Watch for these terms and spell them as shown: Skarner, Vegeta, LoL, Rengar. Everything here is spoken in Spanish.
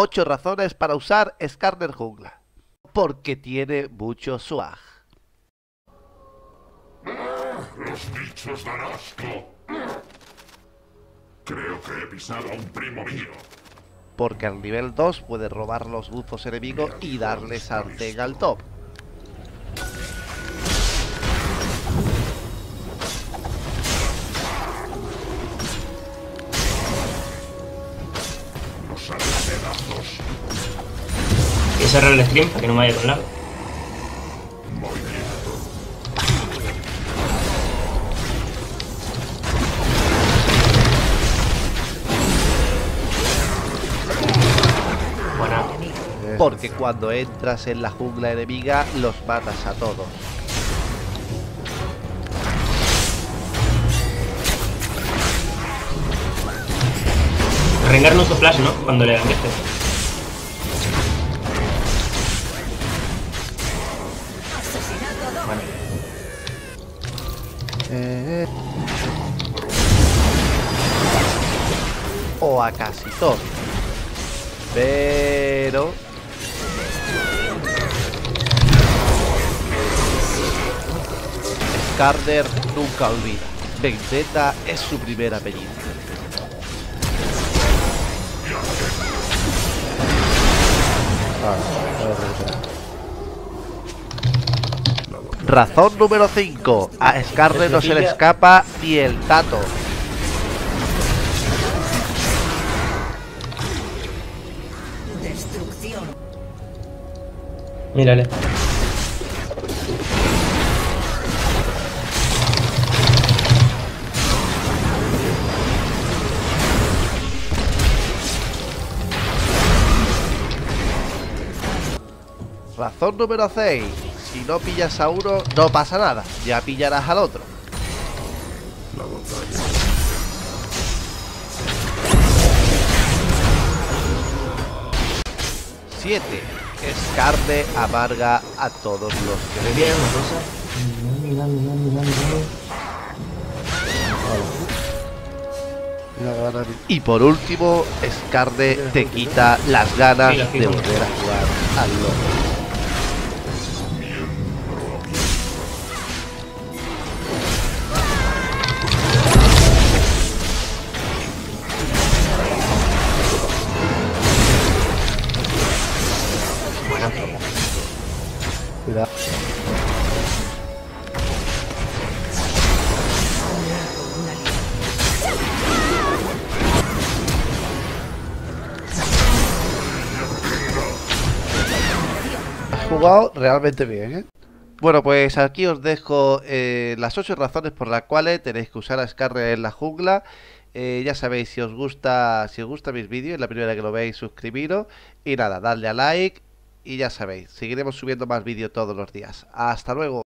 8 razones para usar Skarner Jungla. Porque tiene mucho swag. Los bichos dan asco. Creo que he pisado a un primo mío. Porque al nivel 2 puede robar los buzos enemigos y darle sartén al top. Voy a cerrar el stream para que no me vaya con lag. Porque cuando entras en la jungla enemiga, los matas a todos. Rengar no usa flash, ¿no? Cuando le dan este. Bueno. O a casi todo. Pero... Skarner nunca olvida. Vegeta es su primera apellido. Razón número 5. A Skarner no se le escapa ni el tato. Destrucción. Mírale. Razón número 6. Si no pillas a uno, no pasa nada. Ya pillarás al otro. La montaña. Siete. Skarner amarga a todos los que le vienen. Y por último, Skarner te quita las ganas de volver a jugar al LoL. Jugado realmente bien, ¿eh? Bueno, pues aquí os dejo las 8 razones por las cuales tenéis que usar a Skarner en la jungla. Ya sabéis, si os gusta mis vídeos, es la primera que lo veis, suscribiros y nada, dadle a like. Y ya sabéis, seguiremos subiendo más vídeos todos los días. ¡Hasta luego!